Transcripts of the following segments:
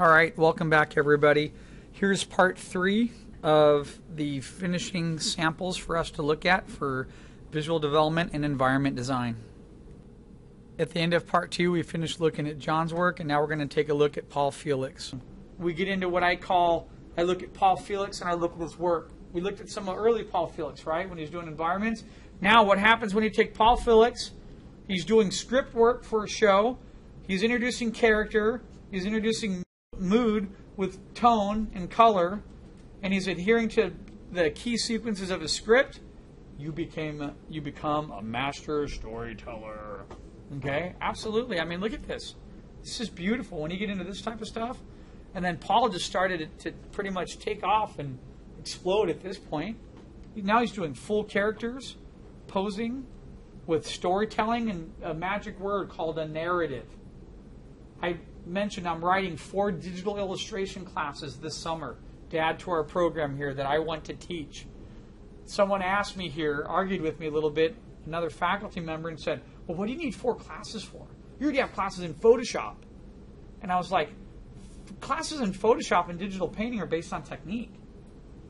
All right, welcome back, everybody. Here's part 3 of the finishing samples for us to look at for visual development and environment design. At the end of part 2, we finished looking at John's work, and now we're going to take a look at Paul Felix. We get into what I call, I look at Paul Felix and I look at his work. We looked at some of early Paul Felix, right, when he's doing environments. Now what happens when you take Paul Felix, he's doing script work for a show, he's introducing character, he's introducing mood with tone and color, and he's adhering to the key sequences of his script. You become a master storyteller. Okay, absolutely. I mean, look at this. This is beautiful when you get into this type of stuff. And then Paul just started to pretty much take off and explode at this point. Now he's doing full characters, posing with storytelling and a magic word called a narrative. I mentioned I'm writing 4 digital illustration classes this summer to add to our program here that I want to teach. Someone asked me here, argued with me a little bit, another faculty member, and said, well, what do you need 4 classes for? You already have classes in Photoshop. And I was like, classes in Photoshop and digital painting are based on technique.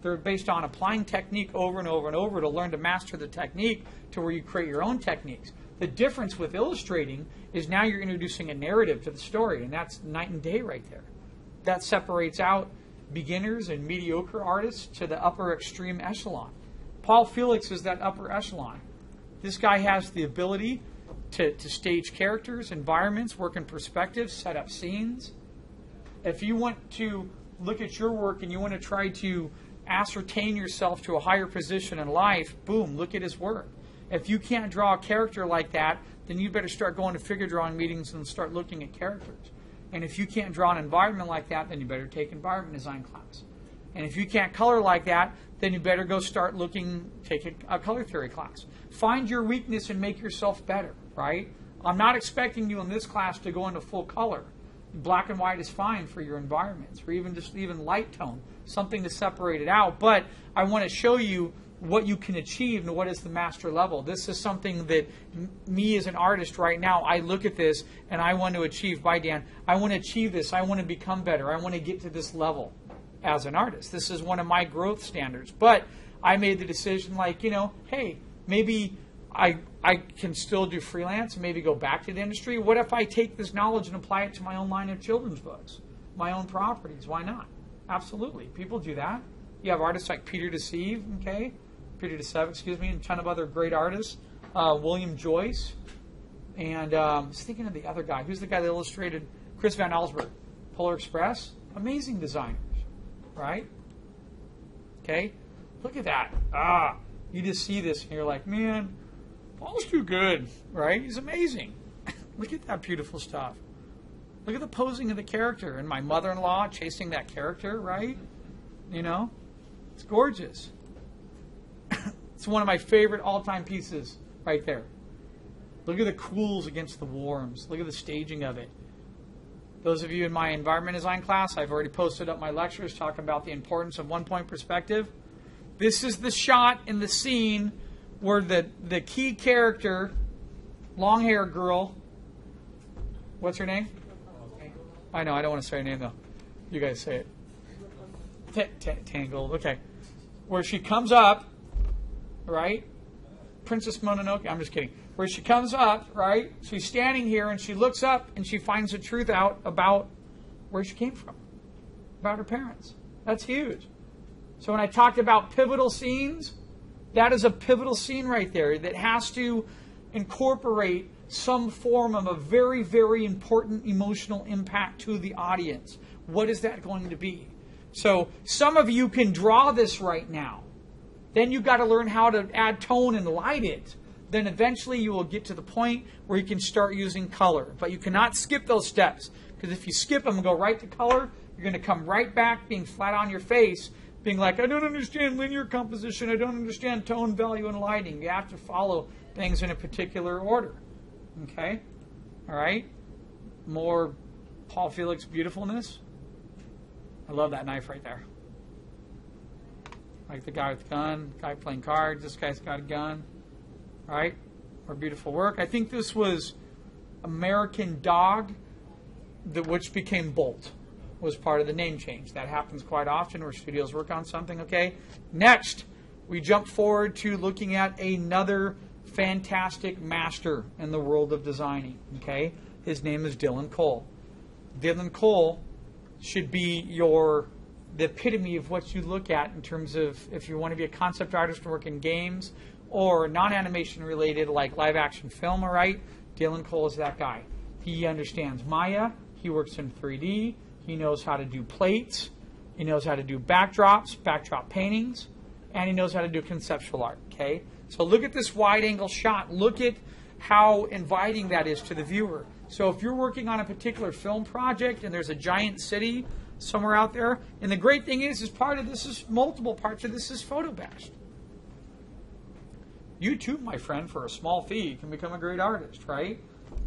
They're based on applying technique over and over and over to learn to master the technique to where you create your own techniques. The difference with illustrating is now you're introducing a narrative to the story, and that's night and day right there. That separates out beginners and mediocre artists to the upper extreme echelon. Paul Felix is that upper echelon. This guy has the ability to stage characters, environments, work in perspective, set up scenes. If you want to look at your work and you want to try to ascertain yourself to a higher position in life, boom, look at his work. If you can't draw a character like that, then you better start going to figure drawing meetings and start looking at characters. And if you can't draw an environment like that, then you better take environment design class. And if you can't color like that, then you better go start looking, take a color theory class. Find your weakness and make yourself better, right? I'm not expecting you in this class to go into full color. Black and white is fine for your environments, or even just even light tone, something to separate it out. But I want to show you what you can achieve and what is the master level. This is something that me as an artist right now, I look at this and I want to achieve, by Dan, I want to achieve this, I want to become better, I want to get to this level as an artist. This is one of my growth standards. But I made the decision, like, you know, hey, maybe I can still do freelance, maybe go back to the industry. What if I take this knowledge and apply it to my own line of children's books, my own properties? Why not? Absolutely. People do that. You have artists like Peter de Sève, okay? Peter de Sève, excuse me, and a ton of other great artists. William Joyce, and I was thinking of the other guy. Who's the guy that illustrated Chris Van Ellsberg? Polar Express? Amazing designers, right? Okay? Look at that. Ah, you just see this and you're like, man, Paul's too good, right? He's amazing. Look at that beautiful stuff. Look at the posing of the character and my mother-in-law chasing that character, right? You know? It's gorgeous. It's one of my favorite all-time pieces right there. Look at the cools against the warms. Look at the staging of it. Those of you in my environment design class, I've already posted up my lectures talking about the importance of one-point perspective. This is the shot in the scene where the key character, long-haired girl, what's her name? I know, I don't want to say her name, though. You guys say it. Tangled, okay. Where she comes up, right? Princess Mononoke, I'm just kidding. Where she comes up, right? She's standing here, and she looks up, and she finds the truth out about where she came from, about her parents. That's huge. So when I talked about pivotal scenes, that is a pivotal scene right there that has to incorporate some form of a very, very important emotional impact to the audience. What is that going to be? So some of you can draw this right now. Then you've got to learn how to add tone and light it. Then eventually you will get to the point where you can start using color. But you cannot skip those steps, because if you skip them and go right to color, you're going to come right back being flat on your face, being like, I don't understand linear composition, I don't understand tone, value, and lighting. You have to follow things in a particular order. Okay? All right? More Paul Felix beautifulness. I love that knife right there. Like the guy with the gun, guy playing cards, this guy's got a gun. All right? More beautiful work. I think this was American Dog, which became Bolt. was part of the name change. That happens quite often where studios work on something. Okay, next we jump forward to looking at another fantastic master in the world of designing. Okay, his name is Dylan Cole. Dylan Cole should be the epitome of what you look at in terms of if you want to be a concept artist and work in games or non-animation related like live action film, all right? Dylan Cole is that guy. He understands Maya. He works in 3D. He knows how to do plates. He knows how to do backdrops, backdrop paintings, and he knows how to do conceptual art, okay? So look at this wide angle shot. Look at how inviting that is to the viewer. So if you're working on a particular film project and there's a giant city somewhere out there, and the great thing is part of this is multiple parts of this is photobashed. You too, my friend, for a small fee, you can become a great artist, right?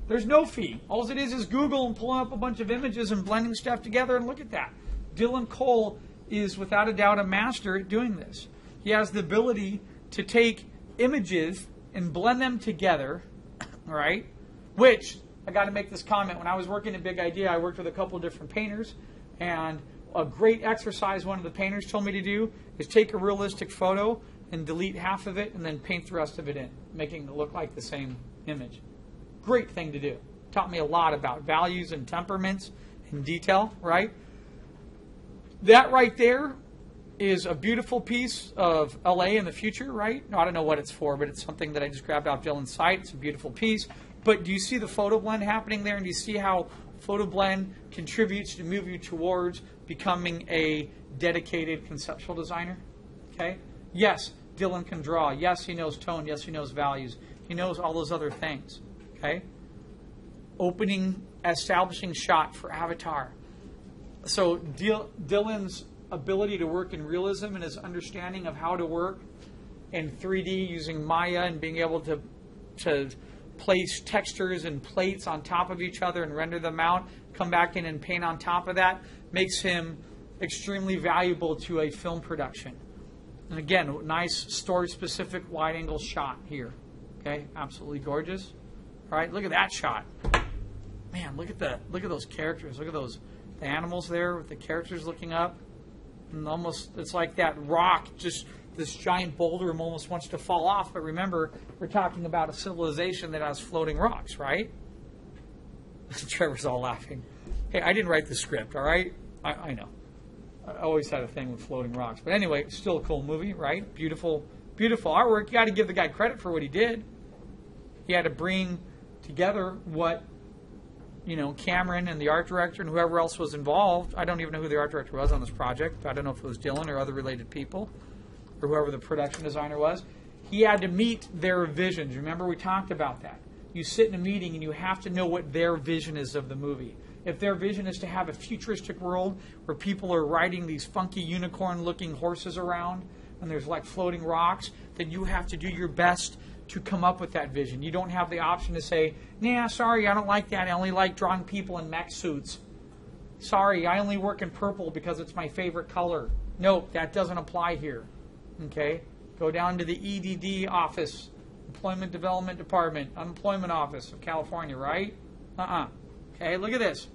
There's no fee. All it is Google and pulling up a bunch of images and blending stuff together, and look at that. Dylan Cole is without a doubt a master at doing this. He has the ability to take images and blend them together, right? Which, I got to make this comment, when I was working at Big Idea, I worked with a couple of different painters, and a great exercise one of the painters told me to do is take a realistic photo and delete half of it and then paint the rest of it in, making it look like the same image. Great thing to do. Taught me a lot about values and temperaments and detail, right? That right there is a beautiful piece of LA in the future, right? Now, I don't know what it's for, but it's something that I just grabbed off Dylan's site. It's a beautiful piece. But do you see the photo blend happening there? And do you see how photo blend contributes to move you towards becoming a dedicated conceptual designer? Okay? Yes, Dylan can draw. Yes, he knows tone. Yes, he knows values. He knows all those other things. Okay? Opening, establishing shot for Avatar. So Dylan's ability to work in realism and his understanding of how to work in 3D using Maya and being able to place textures and plates on top of each other and render them out, come back in and paint on top of that, makes him extremely valuable to a film production. And again, nice story-specific wide-angle shot here. Okay, absolutely gorgeous. All right, look at that shot. Man, look at those characters. Look at those the animals there with the characters looking up. And almost, it's like that rock, just this giant boulder almost wants to fall off. But remember, we're talking about a civilization that has floating rocks, right? Trevor's all laughing. Hey, I didn't write the script, all right? I know. I always had a thing with floating rocks. But anyway, still a cool movie, right? Beautiful, beautiful artwork. You got to give the guy credit for what he did. He had to bring together what, you know, Cameron and the art director and whoever else was involved. I don't even know who the art director was on this project. I don't know if it was Dylan or other related people or whoever the production designer was. He had to meet their visions. Remember, we talked about that. You sit in a meeting and you have to know what their vision is of the movie. If their vision is to have a futuristic world where people are riding these funky unicorn-looking horses around and there's like floating rocks, then you have to do your best to come up with that vision. You don't have the option to say, nah, sorry, I don't like that. I only like drawing people in mech suits. Sorry, I only work in purple because it's my favorite color. Nope, that doesn't apply here. Okay? Go down to the EDD office, Employment Development Department, Unemployment Office of California, right? Hey, look at this.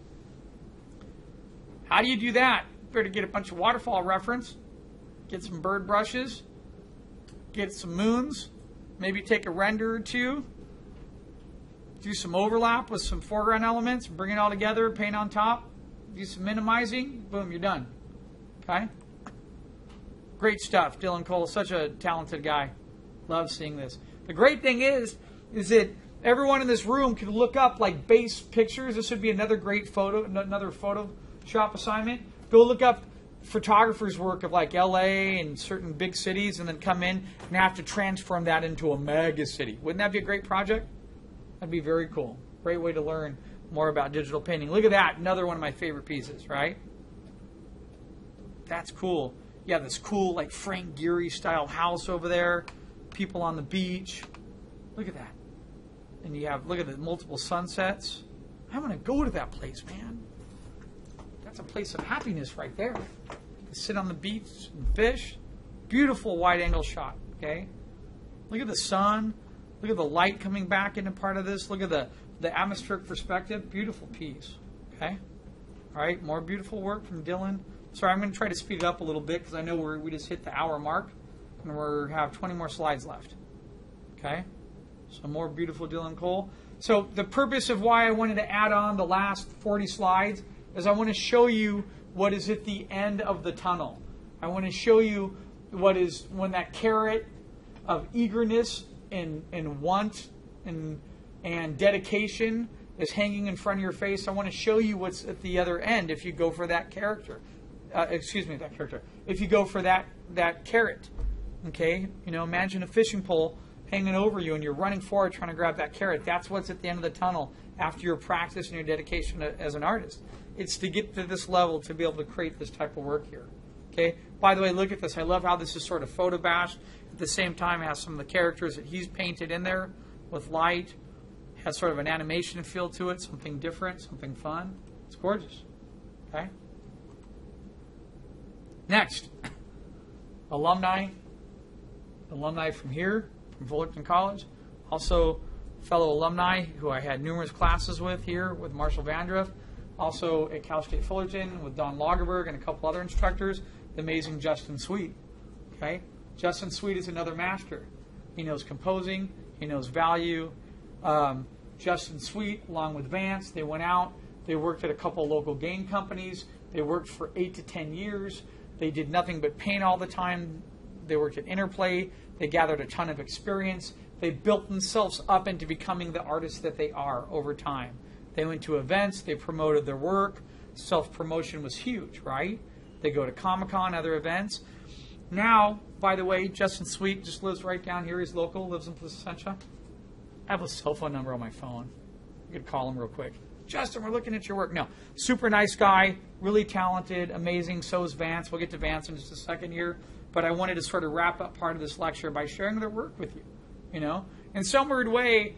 How do you do that? Better get a bunch of waterfall reference, get some bird brushes, get some moons, maybe take a render or two, do some overlap with some foreground elements, bring it all together, paint on top, do some minimizing, boom, you're done. Okay? Great stuff. Dylan Cole, such a talented guy. Love seeing this. The great thing is that everyone in this room could look up like base pictures. This would be another great photo, another Photoshop assignment. Go look up photographers' work of like LA and certain big cities and then come in and have to transform that into a mega city. Wouldn't that be a great project? That'd be very cool. Great way to learn more about digital painting. Look at that, another one of my favorite pieces, right? That's cool. Yeah, this cool like Frank Gehry style house over there, people on the beach. Look at that. And you have, look at the multiple sunsets. I'm going to go to that place, man. That's a place of happiness right there. You sit on the beach and fish. Beautiful wide angle shot, okay? Look at the sun. Look at the light coming back into part of this. Look at the atmospheric perspective. Beautiful piece, okay? All right, more beautiful work from Dylan. Sorry, I'm going to try to speed it up a little bit because I know we just hit the hour mark and we have 20 more slides left. Okay, so more beautiful Dylan Cole. So the purpose of why I wanted to add on the last 40 slides is I want to show you what is at the end of the tunnel. I want to show you what is when that carrot of eagerness and want and dedication is hanging in front of your face. I want to show you what's at the other end if you go for that character. If you go for that carrot, okay? You know, imagine a fishing pole hanging over you and you're running forward trying to grab that carrot. That's what's at the end of the tunnel after your practice and your dedication as an artist. It's to get to this level to be able to create this type of work here, okay? By the way, look at this. I love how this is sort of photo bashed. At the same time, it has some of the characters that he's painted in there with light. It has sort of an animation feel to it, something different, something fun. It's gorgeous, okay? Next, alumni from here, from Fullerton College, also fellow alumni who I had numerous classes with here with Marshall Vandruff, also at Cal State Fullerton with Don Lagerberg and a couple other instructors, the amazing Justin Sweet. Okay, Justin Sweet is another master. He knows composing, he knows value. Justin Sweet, along with Vance, they went out, they worked at a couple local game companies, they worked for 8 to 10 years. They did nothing but paint all the time. They worked at Interplay. They gathered a ton of experience. They built themselves up into becoming the artists that they are over time. They went to events. They promoted their work. Self-promotion was huge, right? They go to Comic-Con, other events. Now, by the way, Justin Sweet just lives right down here. He's local, lives in Placentia. I have a cell phone number on my phone. You could call him real quick. Justin, we're looking at your work. No, super nice guy, really talented, amazing. So is Vance. We'll get to Vance in just a second here. But I wanted to sort of wrap up part of this lecture by sharing their work with you, you know. In some weird way,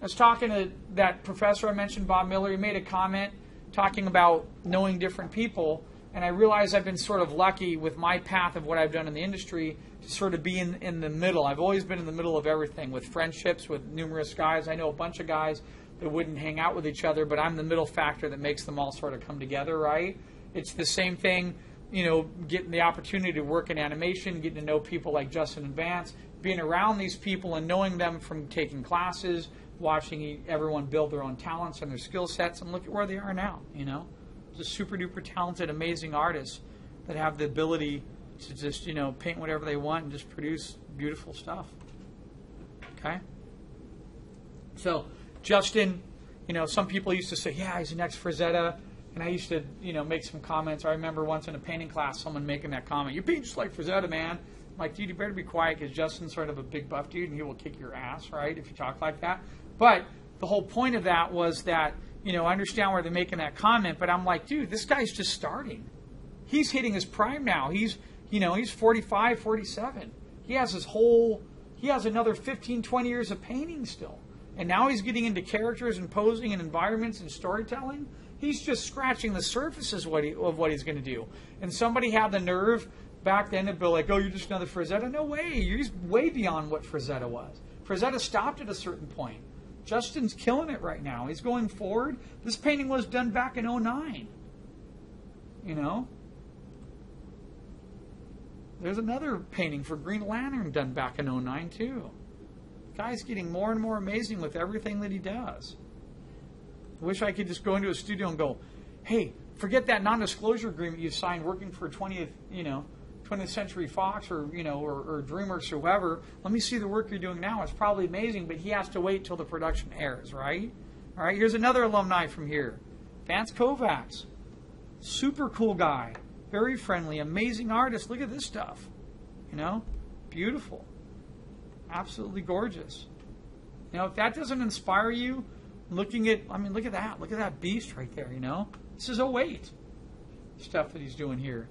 I was talking to that professor I mentioned, Bob Miller. He made a comment talking about knowing different people. And I realized I've been sort of lucky with my path of what I've done in the industry to sort of be in the middle. I've always been in the middle of everything with friendships, with numerous guys. I know a bunch of guys that wouldn't hang out with each other, but I'm the middle factor that makes them all sort of come together, right? It's the same thing, you know, getting the opportunity to work in animation, getting to know people like Justin and Vance, being around these people and knowing them from taking classes, watching everyone build their own talents and their skill sets, and look at where they are now, you know? Just super-duper talented, amazing artists that have the ability to just, you know, paint whatever they want and just produce beautiful stuff, okay? So Justin, you know, some people used to say, yeah, he's the next Frazetta, and I used to, you know, make some comments. I remember once in a painting class, someone making that comment, you paint just like Frazetta, man. I'm like, dude, you better be quiet, because Justin's sort of a big buff dude, and he will kick your ass, right, if you talk like that. But the whole point of that was that, you know, I understand where they're making that comment, but I'm like, dude, this guy's just starting. He's hitting his prime now. He's, you know, he's 45, 47. He has his whole, he has another 15, 20 years of painting still. And now he's getting into characters and posing and environments and storytelling. He's just scratching the surface of what he's going to do. And somebody had the nerve back then to be like, oh, you're just another Frazetta? No way. You're just way beyond what Frazetta was. Frazetta stopped at a certain point. Justin's killing it right now. He's going forward. This painting was done back in 09. You know? There's another painting for Green Lantern done back in 09 too. Guy's getting more and more amazing with everything that he does. I wish I could just go into a studio and go, hey, forget that non-disclosure agreement you signed working for 20th Century Fox or, you know, or DreamWorks or whoever. Let me see the work you're doing now. It's probably amazing, but he has to wait till the production airs, right? All right, here's another alumni from here. Vance Kovacs. Super cool guy. Very friendly, amazing artist. Look at this stuff. You know? Beautiful. Absolutely gorgeous. You know, if that doesn't inspire you, looking at, I mean, look at that beast right there, you know? This is 08 stuff that he's doing here.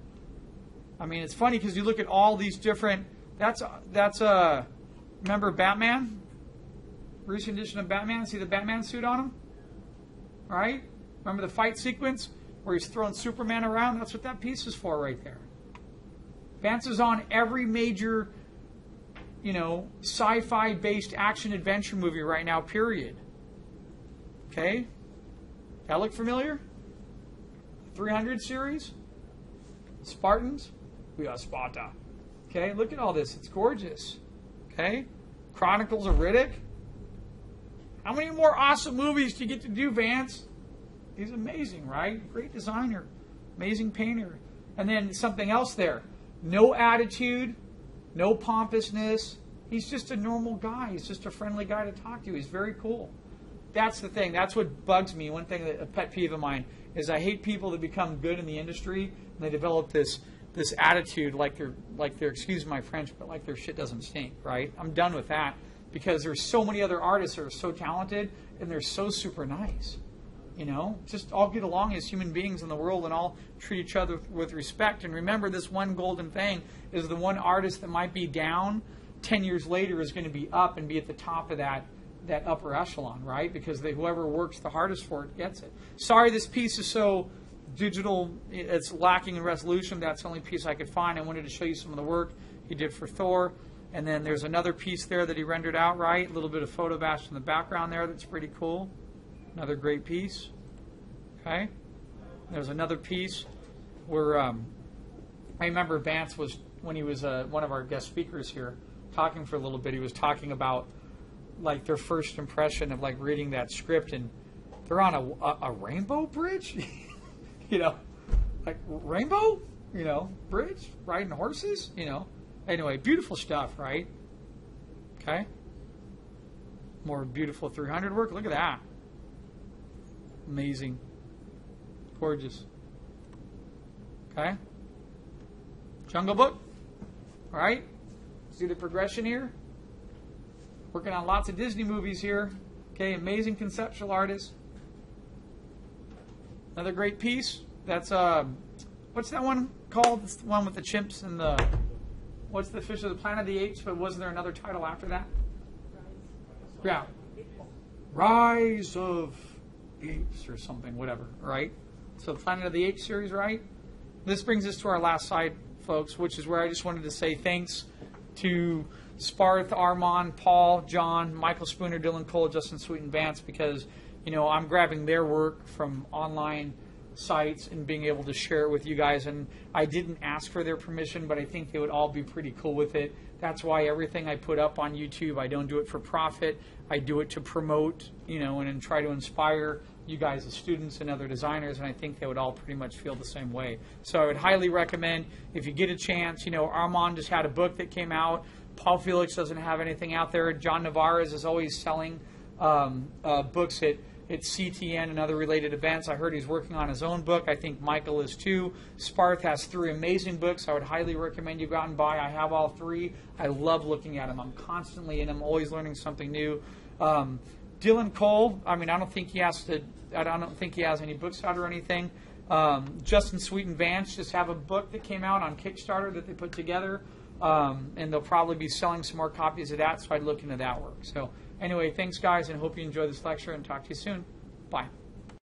I mean, it's funny because you look at all these different, that's remember Batman? Recent edition of Batman, see the Batman suit on him? Right? Remember the fight sequence where he's throwing Superman around? That's what that piece is for right there. Vance is on every major, you know, sci-fi based action adventure movie right now, period. Okay? That look familiar? 300 series, Spartans, we got Sparta. Okay, look at all this. It's gorgeous. Okay, Chronicles of Riddick. How many more awesome movies do you get to do, Vance? He's amazing, right? Great designer, amazing painter. And then something else there. No attitude, no pompousness. He's just a normal guy. He's just a friendly guy to talk to. He's very cool. That's the thing. That's what bugs me. One thing, that a pet peeve of mine, is I hate people that become good in the industry and they develop this attitude like they're, excuse my French, but like their shit doesn't stink, right? I'm done with that, because there's so many other artists that are so talented and they're so super nice. You know, just all get along as human beings in the world and all treat each other with respect. And remember, this one golden thing is the one artist that might be down 10 years later is going to be up and be at the top of that upper echelon, right? Because whoever works the hardest for it gets it. Sorry, this piece is so digital, it's lacking in resolution. That's the only piece I could find. I wanted to show you some of the work he did for Thor. And then there's another piece there that he rendered out, right? A little bit of Photobash in the background there. That's pretty cool. Another great piece. Okay? There's another piece where I remember Vance was, when he was one of our guest speakers here, talking for a little bit, he was talking about like their first impression of like reading that script, and they're on a rainbow bridge, you know, like rainbow, you know, bridge, riding horses, you know. Anyway, beautiful stuff, right? Okay. More beautiful 300 work. Look at that. Amazing. Gorgeous. Okay. Jungle Book. All right. See the progression here. Working on lots of Disney movies here. Okay, amazing conceptual artist. Another great piece. That's what's that one called? It's the one with the chimps and the, what's the fish of the Planet of the Apes? But wasn't there another title after that? Rise. Yeah, Rise of Apes or something, whatever. Right. So Planet of the Apes series, right? This brings us to our last slide, folks, which is where I just wanted to say thanks to Sparth, Armand, Paul, John, Michael Spooner, Dylan Cole, Justin Sweet, and Vance, because, you know, I'm grabbing their work from online sites and being able to share it with you guys. And I didn't ask for their permission, but I think they would all be pretty cool with it. That's why everything I put up on YouTube, I don't do it for profit. I do it to promote, you know, and try to inspire you guys as students and other designers, and I think they would all pretty much feel the same way. So I would highly recommend, if you get a chance, you know, Armand just had a book that came out. Paul Felix doesn't have anything out there. John Navarez is always selling books at CTN and other related events. I heard he's working on his own book. I think Michael is too. Sparth has 3 amazing books. I would highly recommend you go out and buy. I have all 3. I love looking at them. I'm constantly in them, always learning something new. Dylan Cole, I mean, I don't think he has any books out or anything. Justin Sweet and Vance just have a book that came out on Kickstarter that they put together, and they'll probably be selling some more copies of that, so I'd look into that work. So anyway, thanks guys, and hope you enjoy this lecture, and talk to you soon. Bye.